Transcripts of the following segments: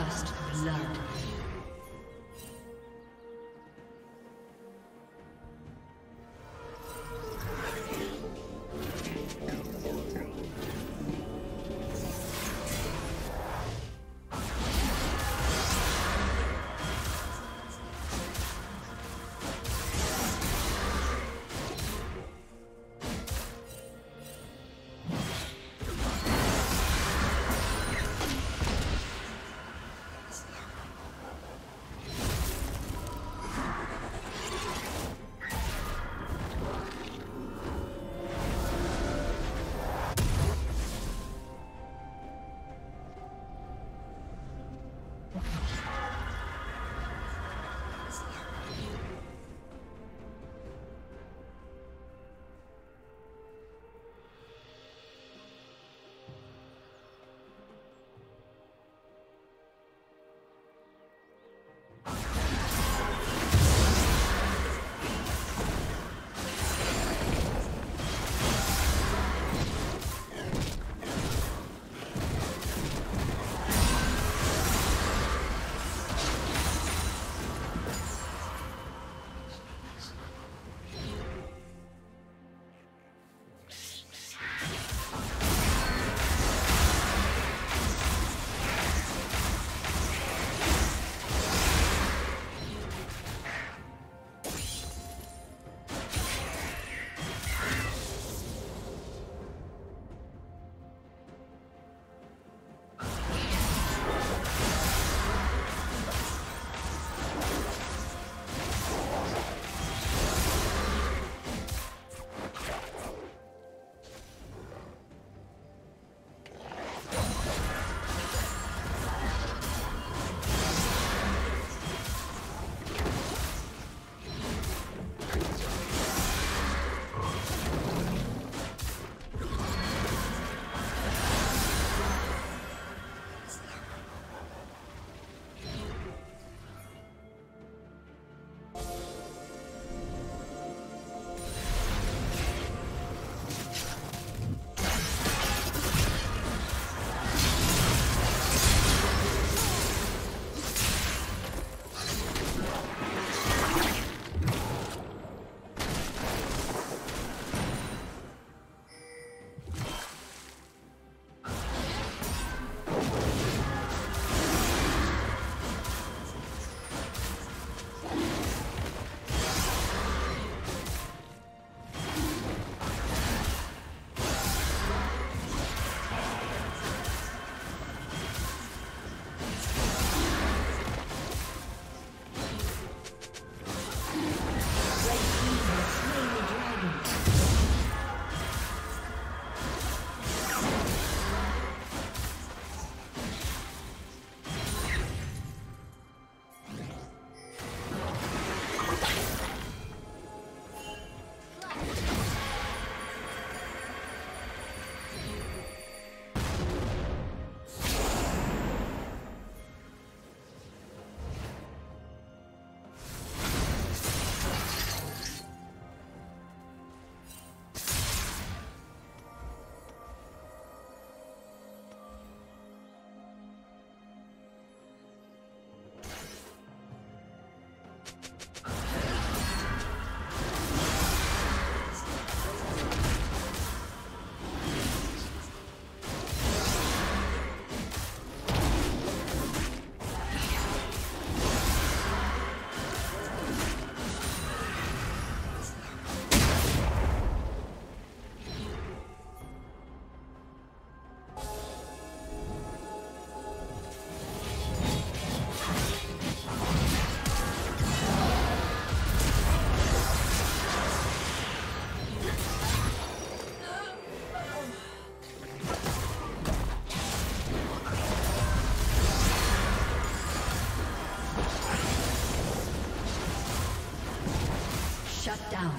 First blood. Shut down.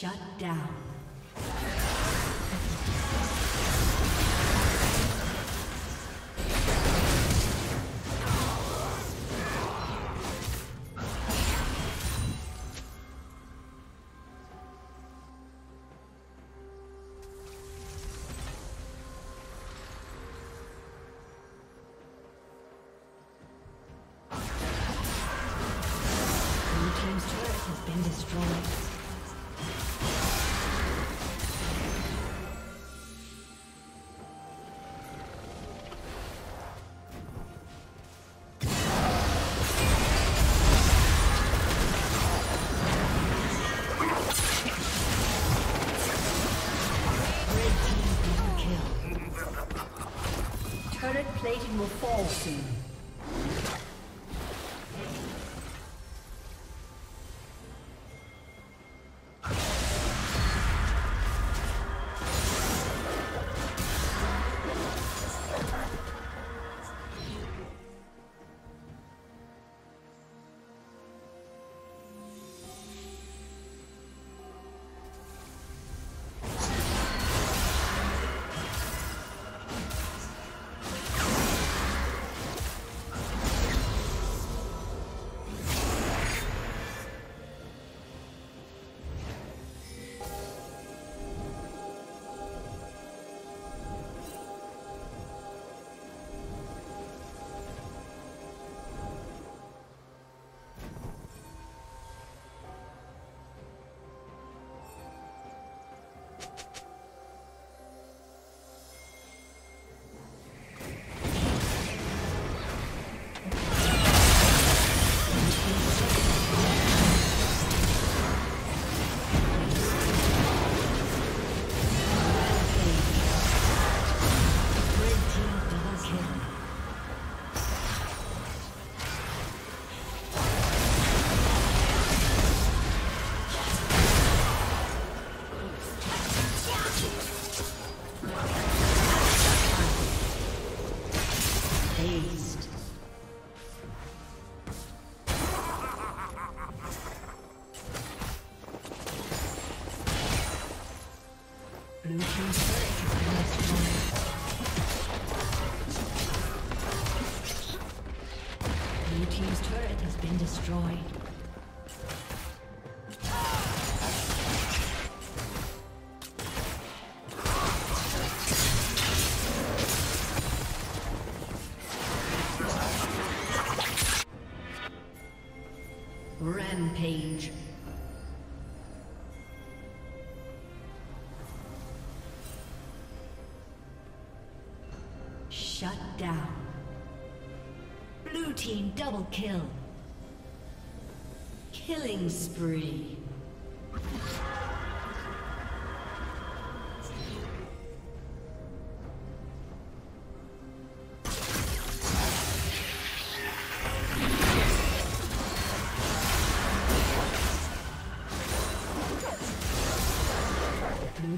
Shut down. Plating will fall soon. Rampage. Shut down. Blue team double kill. Killing spree.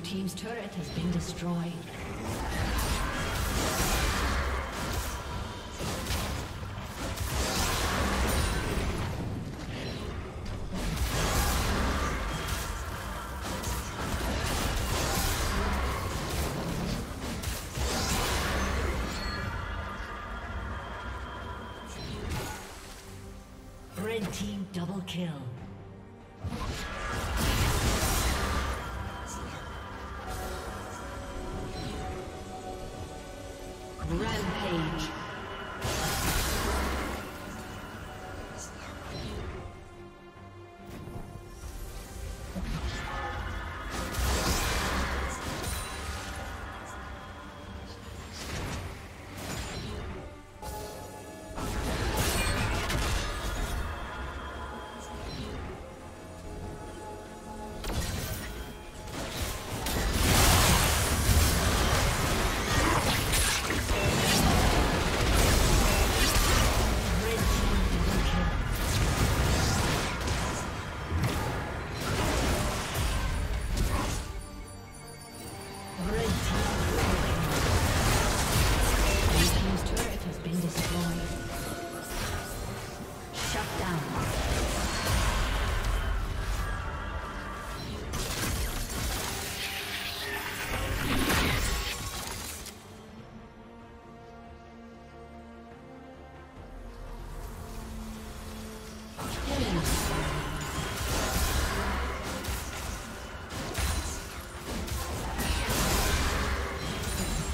Team's turret has been destroyed. Red team double kill. Rampage.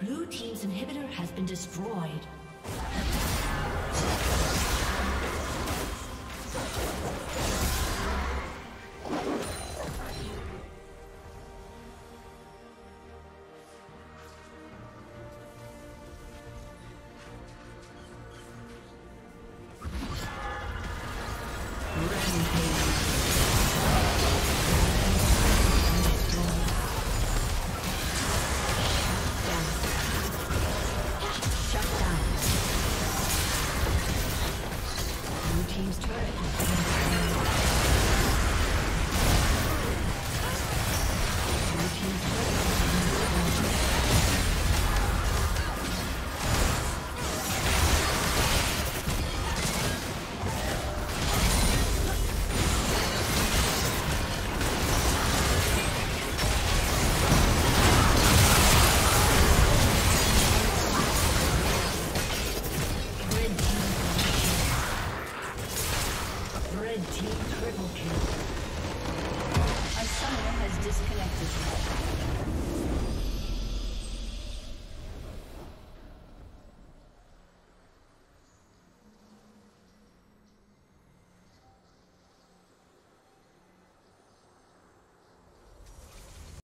Blue team's inhibitor has been destroyed.